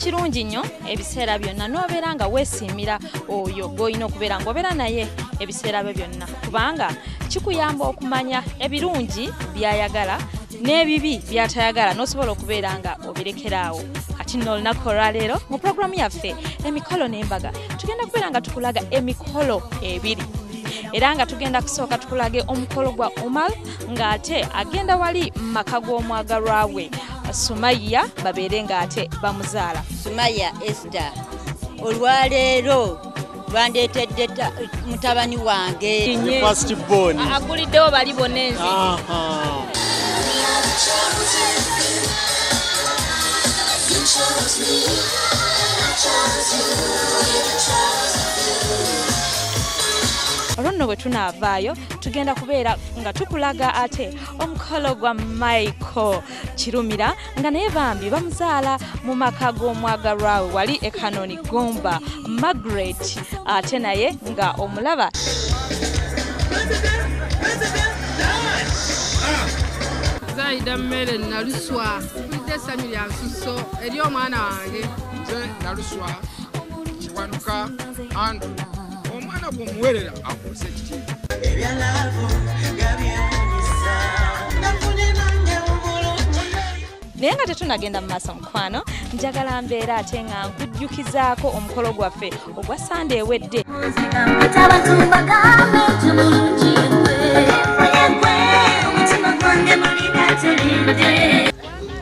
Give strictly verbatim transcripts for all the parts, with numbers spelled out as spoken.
kirungi nnyo ebiseera byonna n'obeeranga weesiimira oyo gw'olina okubeera ng'obeera naye ebiseera byo byonna kubanga kikuyamba okumanya ebirungi by'ayagala n'ebibi by'atayagala n'osobola okubeera nga obirekeraawo. Kati nno olunaku olwaleero mu puroguramu yaffe Emikolo n'embaga tugenda kubeera nga tukulaga emikolo ebiri era nga tugenda kusooka tukulage omukolo gwa Omar ng'ate agenda wali mu maka g'omwagalwa we Sumaya Baberengaate Bamuzala. Sumayiah Esther olwaleero bandeetedde mutabani wange aguliddewo bali bonna enzi. Olwo nno bwe tunaavaayo tugenda kubeera nga tukulaga ate omukolo gwa Michael kirumira nga naye bambi bamuzaala mu maka g'omwagalwa we wali ekanoni gomba Margaret ate naye nga omulaba zaida mmere naluswa kulidde essanyu lya nsusso eri omwana wange nze naluswa kiwanuka andu omwana bw'omuwerera akose kiki naye nga tetunagenda mu maaso mukwano njagala mbeera ate nga nkujjukizaako omukolo gwaffe ogwa Sande ewedde.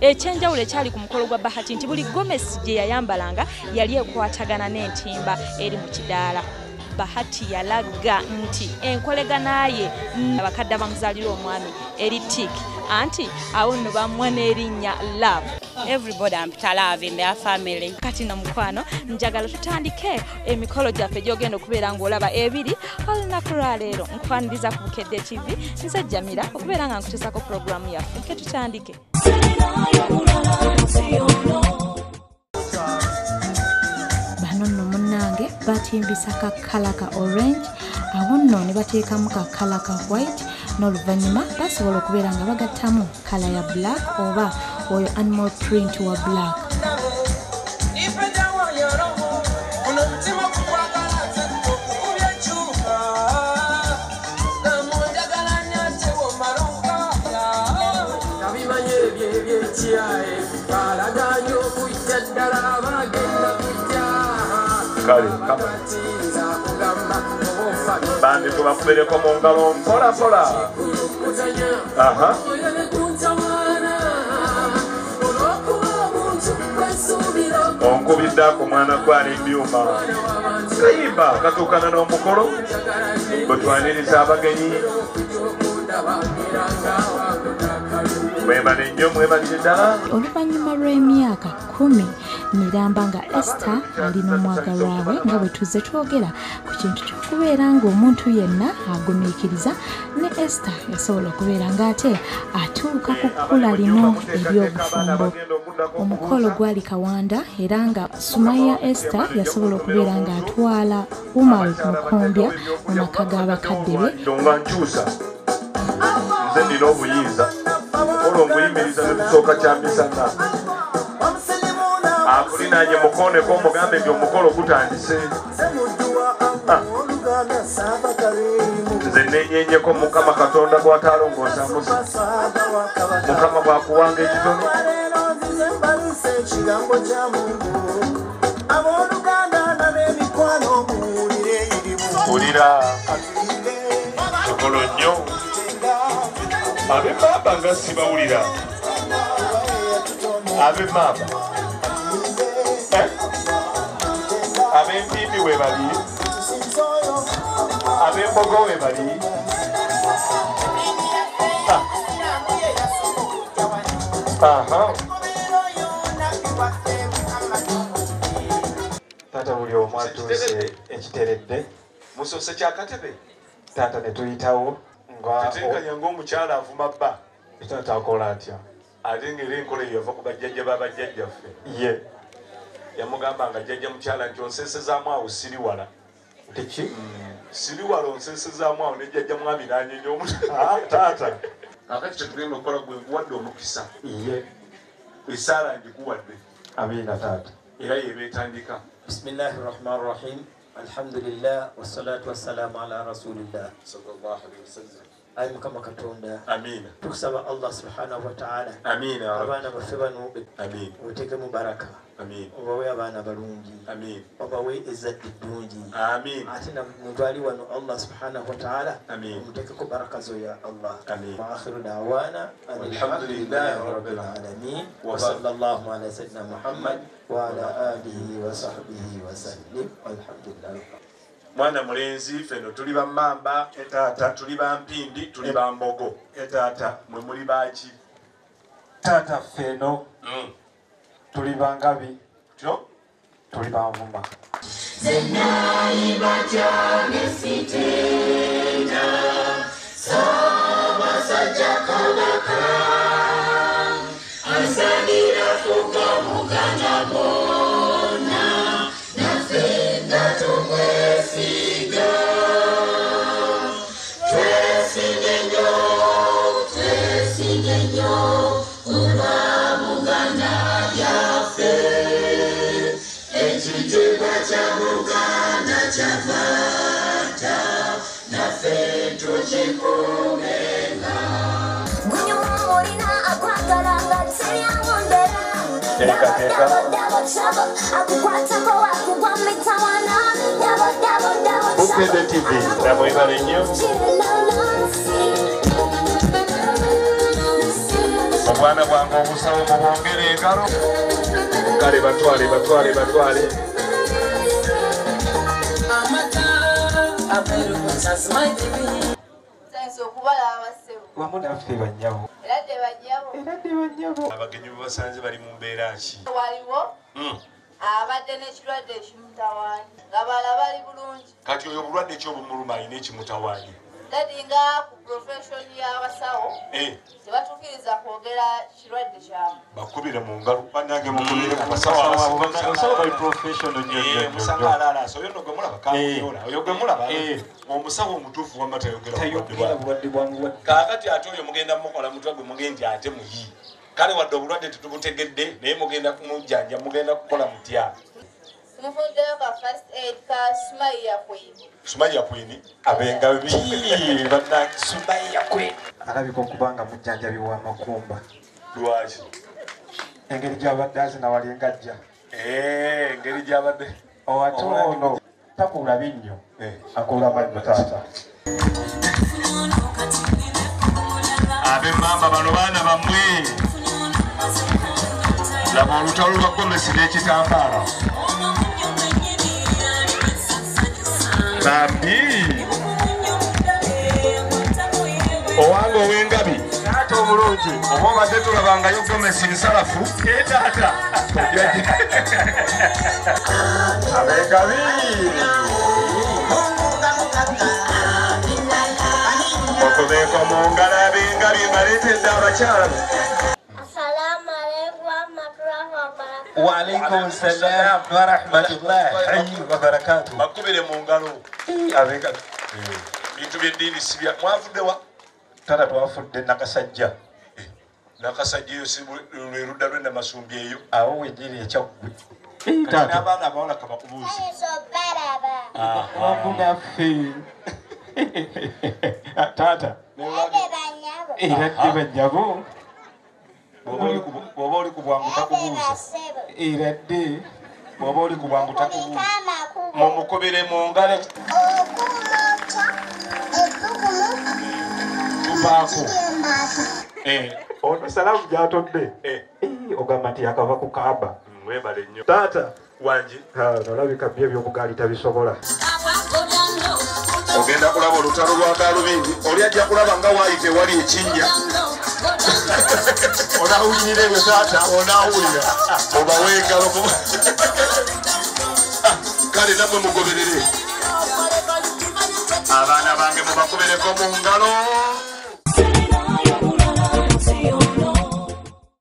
Ekyenjawulo ekyali ku mukolo gwa Bahati nti buli gomesi gye yayambalanga yali ekwatagana n'entimba eri mu kidaala. Bahati yalaga nti enkolega naye abakadde bamuzalira omwami eri tiki anti awo nno bamuwa n'erinnya love. Everybody ampita love in their family. Kati na mukwano njagala tutandike emikolo gyaffe gy'ogenda okubeera ng'olaba ebiri olunaku lwa leero. Nkwaniriza ku Bukedde T V nze Jamira okubeera nga nkuteesako puroguramu yaffe ke tutandike. Batimbisa ka kala ka orange awo nno ne bateekamu ka kala ka white n'oluvannyuma basobola okubeera nga bagattamu kala ya black oba oyo animal print wa black. Kale kama bandi tubakubereko mu ngalo mpola mpola. Aha onkubiddako mwana gwali mbyuma kayimba katuukana n'omukolo bwe twaniriza abagenyi mwebale nnyo mwebale ddala. Oluvannyuma lw'emyaka kumi niramba nga Esther ali n'omwagalwa we nga bwe tuzze twogera ku kintu ky'okubeera ng'omuntu yenna agumiikiriza ne Esther yasobola okubeera ng'ate atuuka ku kkula lino ery'obufumbo. Omukolo gwali Kawanda era nga Sumayiah Esther yasobola okubeera ng'atwala Umaru ku mukombya mu maka g'abakadde be. Nze ndina obuyinza olwo nguyimiriza ne tusooka kyamisana akulinanye mukoneko omugambe nti omukolo gutandise. Nze nenyenyeko Mukama Katonda gw'ataalongoosamusa Mukama bwakuwanga ekitono. Kulira kikolo nnyo abe baba nga sibawulira abe mama ab'empimbi we bali ab'embogo we bali taata buli omu atuuse ekiteredde musose kyakatebe taata ne tuyitawo ngateekanya ng'omukyala avuma bba taata akola atya ate ngeri enkola eyo yava ku bajjajja babajjajjaffe ye yamugamba nga jjajja mukyala nti onsesezaamu awo siri wala teki siri wala onsesezaamu awo ne jjajja mwami n'anyenya omuti taata akati tetugenda okukola gwe nkuwadde omukisa ye esaala ngikuwadde. Amiina taata. era yebetandika. Bismillahirrahmanirrahim. Alhamdulillah wassalatu wassalamu ala rasulillah sallallahu alaihi wasallam. I am Kamakatunda. Amen. Tuksaba Allah subhanahu wa ta'ala. Amen. Abana bafebanu. Amen. Uteke Mubaraka. Amen. Obawe abana balungi. Amen. Obawe izzati dungi. Amen. Atina mudwali wa Allah subhanahu wa ta'ala. Amen. Uteke ku baraka zoya Allah. Amen. Wa akhiru da'wana alhamdulillahi rabbil alamin wa sallallahu ala sayyidina Muhammad wa ala alihi wa sahbihi wa sallim. Alhamdulillah. Mwana mulenzi feno tuliba mamba etata tuliba mpindi tuliba mbogo etata mwe mulibachi tata feno mm. tuliba ngabi jo tuliba mumba zenaiba jane sitenda sama sajaka wakam asanira fuka mugana bona na fenda tungwe Thank you. That's my T V. Thanks for what I was omusawo omutuufu wamata yogera kaakati ate oyo mugenda mukola mutwago mugenzi ate muyi kale wadde obulwadde tetubutegedde naye mugenda kumujjanja mugenda kukola mutya mufundeyo ka first aid ka Sumayiah kwini Sumayiah kwini abenga bibi bannange Sumayiah kwini alabika okubanga mujjanja biwa makumba lwaki engeri gyabadde azina wali engajja eee engeri gyabadde owatono takula binyo akula mabutata abe mamba balobana bamwe la bolutalo bakomesile kitambala babi owango wengabi tato mulungi oboba tetula banga yokomesile salafu etata abe gabi Assalamu alaikum wa rahmatullahi wa rahmatullahi wa barakatuh. Bakubire mungalo. Abeka. Bitu byedini sibya mwavude wa tata twafude nakasajja. Nakasajja yo sibu leruda lwenda masumbi eyo. Awo wejiri ekyagwe. Tata abana baona kabakubuzi. Eso baraba. Ah, wabuda fe. Tata Iradde banyabo. Bwoba oli kubwanguta kubuuza. Iradde bwoba oli kubwanguta kubuuza. Mumukubire mu ngalo. Tubaako. Eh, ono salamu gy'atodde. Eh, ogamba nti yakava ku Kaaba. Mwebale nnyo. Taata wangi. Ha, nalabika bye by'obugaali tabisobola. Ogenda kulaba olutalo lwa kalubindi oli ajja kulaba nga waayite wali ekinnya onawunyire bwe taata onawulira obaweegalo kale namwe mugoberere abaana bange mubakubereko mu ngalo